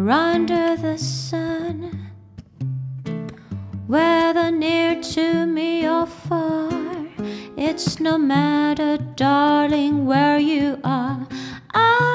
or under the sun, whether near to me or far, it's no matter, darling, where you are.